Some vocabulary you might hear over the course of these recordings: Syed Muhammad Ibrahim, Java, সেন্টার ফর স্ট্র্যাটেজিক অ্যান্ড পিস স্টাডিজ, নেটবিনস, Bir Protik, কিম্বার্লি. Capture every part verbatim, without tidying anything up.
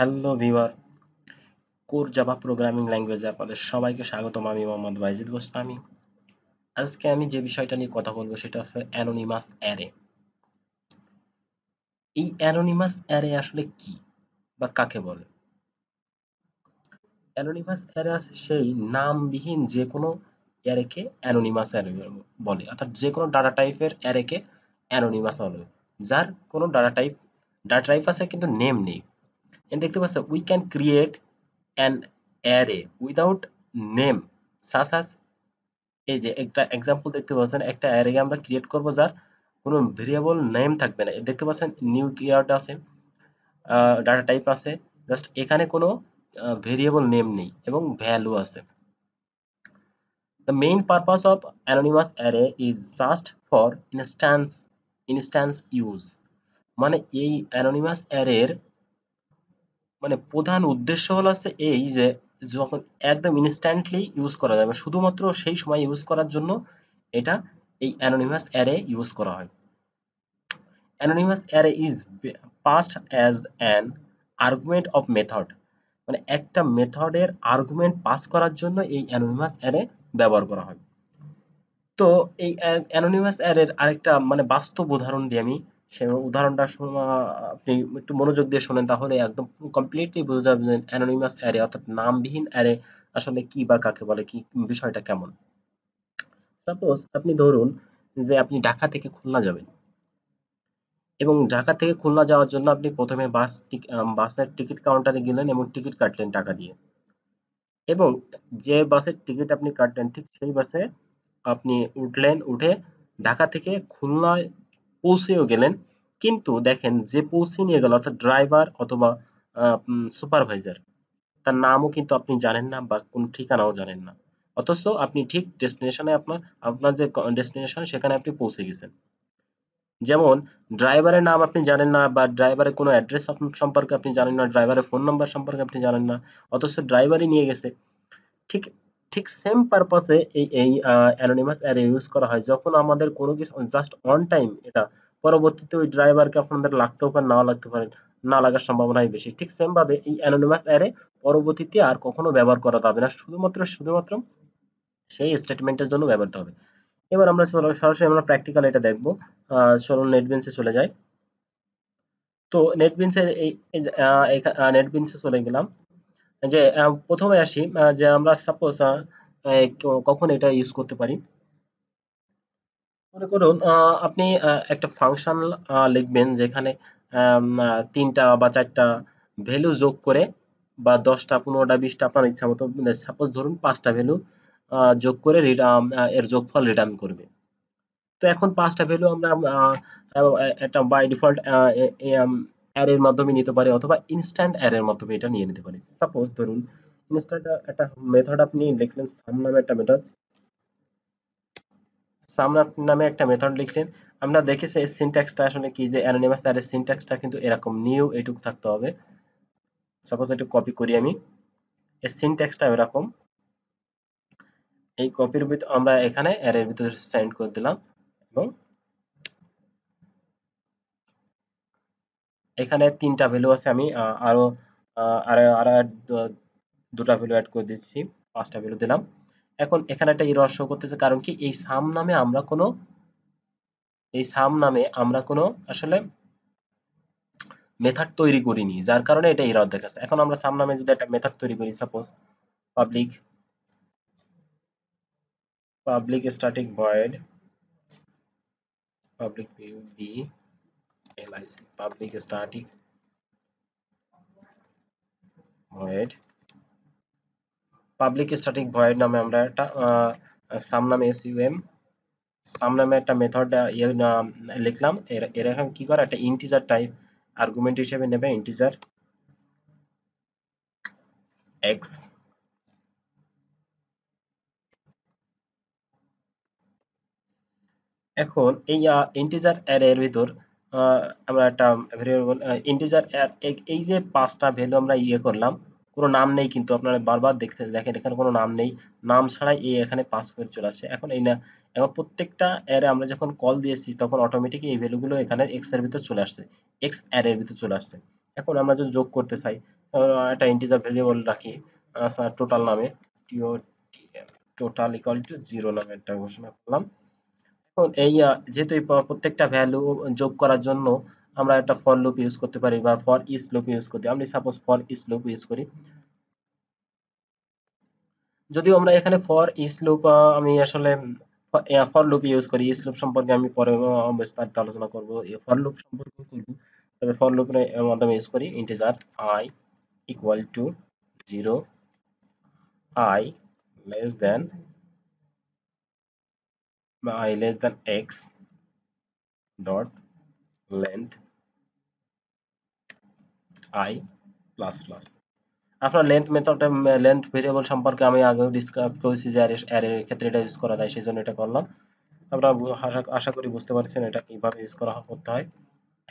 Hello भिवार core Java programming लैंगुएजे आपनादेर सबाइके स्वागतम। आमि मोहम्मद बायजिद बोस्तामी। आजके आमि जे विषयटा निये कथा बोलबो सेटा हच्छे অ্যানোনিমাস অ্যারে। এই অ্যানোনিমাস অ্যারে আসলে কি বা কাকে বলে? অ্যানোনিমাস অ্যারে সেই নামবিহীন যে কোনো অ্যারেকে অ্যানোনিমাস অ্যারে বলে, অর্থাৎ যে কোনো ডাটা টাইপের অ্যারেকে অ্যানোনিমাস বলে, যার কোনো ডাটা টাইপ ডাটা টাইপ আছে কিন্তু নেম নেই। देखते हैं we can create an array without name such as example देखते हैं एक array আমরা create করব যার কোনো ভেরিয়েবল নেম থাকবে না। দেখতে পাচ্ছেন নিউ কিওয়ার্ড আছে, ডাটা টাইপ আছে, জাস্ট এখানে কোনো ভেরিয়েবল নেম নেই এবং ভ্যালু আছে। The main purpose of anonymous array is just for instance instance use, মানে এই anonymous array এর মানে প্রধান উদ্দেশ্য হলো আছে এই যে যখন একদম ইনস্ট্যান্টলি ইউজ করা যাবে, শুধুমাত্র সেই সময় ইউজ করার জন্য এটা এই অ্যানোনিমাস অ্যারে ইউজ করা হয়। Anonymous array is passed as an argument of method, মানে একটা মেথডের আর্গুমেন্ট পাস করার জন্য এই অ্যানোনিমাস অ্যারে ব্যবহার করা হয়। তো এই অ্যানোনিমাস অ্যারের আরেকটা মানে বাস্তব উদাহরণ দিয়ে আমি সেই উদাহরণটা আপনি একটু মনোযোগ দিয়ে শোনেন, তাহলে একদম কমপ্লিটলি বুঝে যাবেন অ্যানোনিমাস অ্যারে অর্থাৎ নামবিহীন অ্যারে আসলে কি বা কাকে বলে, কি বিষয়টা কেমন। সাপোজ আপনি ধরুন যে আপনি ঢাকা থেকে খুলনা যাবেন এবং ঢাকা থেকে খুলনা যাওয়ার জন্য আপনি প্রথমে বাস বাসের টিকিট কাউন্টারে গেলেন এবং টিকিট কাটলেন টাকা দিয়ে, এবং যে বাসের টিকিট আপনি কাটলেন ঠিক সেই বাসে আপনি উঠলেন, উঠে ঢাকা থেকে খুলনায় পৌঁছেও গেলেন। কিন্তু দেখেন যে পৌঁছে নিয়ে গেল অর্থাৎ ড্রাইভার অথবা সুপারভাইজার, তার নামও কিন্তু আপনি জানেন না বা কোন ঠিকানাও জানেন না, অথচ আপনি ঠিক ডেস্টিনেশনে আপনার আপনার যে ডেস্টিনেশন সেখানে আপনি পৌঁছে গেছেন। যেমন ড্রাইভারের নাম আপনি জানেন না বা ড্রাইভারের কোনো অ্যাড্রেস সম্পর্কে আপনি জানেন না, ড্রাইভারের ফোন নাম্বার সম্পর্কে আপনি জানেন না, অথচ ড্রাইভারই নিয়ে গেছে। ঠিক ঠিক সেম পারপাসে এই এই অ্যানোনিমাস অ্যারে ইউজ করা হয় যখন আমাদের কোনো কিছু জাস্ট অন টাইম, এটা পরবর্তীতে ওই ড্রাইভারকে আপনাদের লাগতেও পারে নাও লাগতে পারে, না লাগার সম্ভাবনাই বেশি। ঠিক সেম ভাবে এই অ্যানোনিমাস অ্যারে পরবর্তীতে আর কখনো ব্যবহার করা যাবে না, শুধুমাত্র শুধুমাত্র সেই স্টেটমেন্টের জন্য ব্যবহৃত হবে। এবার আমরা সরাসরি আমরা প্র্যাকটিক্যাল এটা দেখবো। চলুন নেটবিনসে চলে যাই। তো নেটবিনসে এই নেটবিনসে চলে গেলাম। যে প্রথমে আসি যে আমরা সাপোজ কখন এটা ইউজ করতে পারি। মনে করুন আপনি একটা ফাংশন লিখবেন যেখানে তিনটা বা চারটা ভ্যালু যোগ করে বা দশটা পনেরোটা বিশটা আপনার ইচ্ছা মতো, সাপোজ ধরুন পাঁচটা ভ্যালু যোগ করে এর যোগফল রিটার্ন করবে। তো এখন পাঁচটা ভ্যালু আমরা একটা বাই ডিফল্ট অ্যারের মাধ্যমে নিতে পারি অথবা ইনস্ট্যান্ট অ্যারের মাধ্যমে এটা নিয়ে নিতে পারি। সাপোজ ধরুন ইনস্ট্যান্ট একটা মেথড আপনি লিখলেন, সাম নামে একটা মেথড সাম নামে একটা মেথড লিখলেন। আমরা দেখেছি এই সিনট্যাক্সটা আসলে কি, যে অ্যানোনিমাস অ্যারের সিনট্যাক্সটা কিন্তু এরকম নিউ এটুক থাকতে হবে। সাপোজ একটু কপি করি আমি, এই সিনট্যাক্সটা এরকম, এই কপির ভিতর আমরা এখানে অ্যারের ভিতরে সেন্ড করে দিলাম এবং এখানে তিনটা ভ্যালু আছে, আমি আরো আর দুটা ভ্যালু অ্যাড করে দিচ্ছি, পাঁচটা ভ্যালু দিলাম। এখন এখানে একটা এরর শো করতেছে, কারণ কি এই সাম নামে আমরা কোনো এই সাম নামে আমরা কোনো আসলে মেথড তৈরি করিনি, যার কারণে এটা এরর দেখাচ্ছে। এখন আমরা সাম নামে যদি একটা মেথড তৈরি করি, suppose public public static void public B public static void public static void নামে আমরা একটা সাম নামে sum সাম নামে একটা মেথড লিখলাম। এরকম কি করে একটা ইন্টিজার টাইপ আর্গুমেন্ট হিসেবে নেবে ইন্টিজার x, এখন এই ইন্টিজার অ্যারের ভিতর আমরা একটা ভেরিয়েবল ইন্টিজার অ্যার এই যে পাঁচটা ভ্যালু আমরা ইয়ে করলাম, কোনো নাম নেই, কিন্তু আপনারা বারবার দেখতে দেখেন এখানে কোনো নাম নেই, নাম ছাড়াই এই এখানে পাস করে চলে আসে। এখন এই না এখন প্রত্যেকটা অ্যারে আমরা যখন কল দিয়েছি তখন অটোমেটিক এই ভ্যালুগুলো এখানে এক্স এর ভিতর চলে আসছে, এক্স অ্যারের ভিতর চলে আসছে। এখন আমরা যদি যোগ করতে চাই একটা ইন্টিজার ভেরিয়েবল রাখি আচ্ছা টোটাল নামে টিও টোটাল ইকুয়াল টু জিরো নামে একটা ঘোষণা করলাম। এখন এই যেহেতু প্রত্যেকটা ভ্যালু যোগ করার জন্য আমরা একটা ফর লুপ ইউজ করতে পারি বা ফর ইচ লুপ ইউজ করতে আমি suppose for each loop use করি। যদিও আমরা এখানে ফর ইচ লুপ আমি আসলে ফর লুপ ইউজ করি, ইচ লুপ সম্পর্কে আমি পরে বিস্তারিত আলোচনা করব, ফর লুপ সম্পর্কে করব, তবে ফর লুপ এর মাধ্যমে ইউজ করি integer i equal to zero i less than i less than x dot length i plus plus। আপনার লেন্থ মেথড লেন্থ ভেরিয়েবল সম্পর্কে আমি আগেও ডিসক্রাইব করেছি যে অ্যারে এর ক্ষেত্রে এটা ইউজ করা যায়, সেজন্য এটা করলাম। আমরা আশা করি বুঝতে পারছেন এটা কিভাবে ইউজ করা করতে হয়।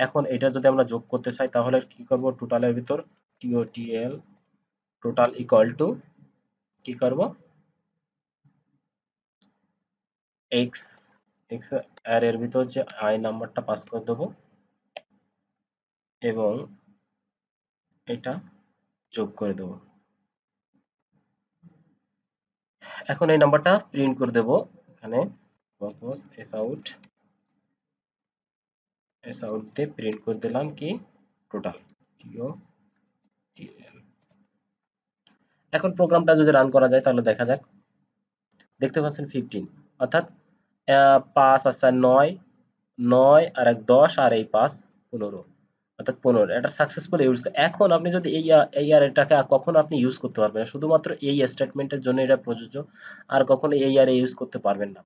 এখন এটা যদি আমরা যোগ করতে চাই তাহলে কি করব, টোটালের ভিতর টিওটিএল টোটাল ইকুয়াল টু কি করব এক্স এক্স অ্যারের ভিতর যে আই নাম্বারটা পাস করে দেব এবং এটা যোগ করে দেব। এখন এই নাম্বারটা প্রিন্ট করে দেব এখানে purpose S out S out দিয়ে প্রিন্ট করে দিলাম কি টোটাল টিও টিএল। এখন প্রোগ্রামটা যদি রান করা যায় তাহলে দেখা যাক, দেখতে পাচ্ছেন ফিফটিন অর্থাৎ পাঁচ আসছে নয় নয় আর এক দশ আর এই পাঁচ পনেরো অর্থাৎ পনেরো এটা সাকসেসফুল ইউজ। এখন আপনি যদি এই এই অ্যারেটাকে কখনো আপনি ইউজ করতে পারবেন না, শুধুমাত্র এই স্টেটমেন্টের জন্য এটা প্রযোজ্য, আর কখনো এই অ্যারে ইউজ করতে পারবেন না।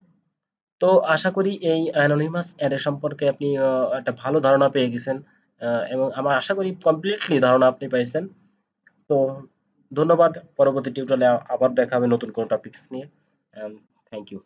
তো আশা করি এই অ্যানোনিমাস অ্যারে সম্পর্কে আপনি একটা ভালো ধারণা পেয়ে গেছেন এবং আমার আশা করি কমপ্লিটলি ধারণা আপনি পাইছেন। তো ধন্যবাদ, পরবর্তী টিউটোরিয়ালে আবার দেখা হবে নতুন কোনো টপিকস নিয়ে। Thank you.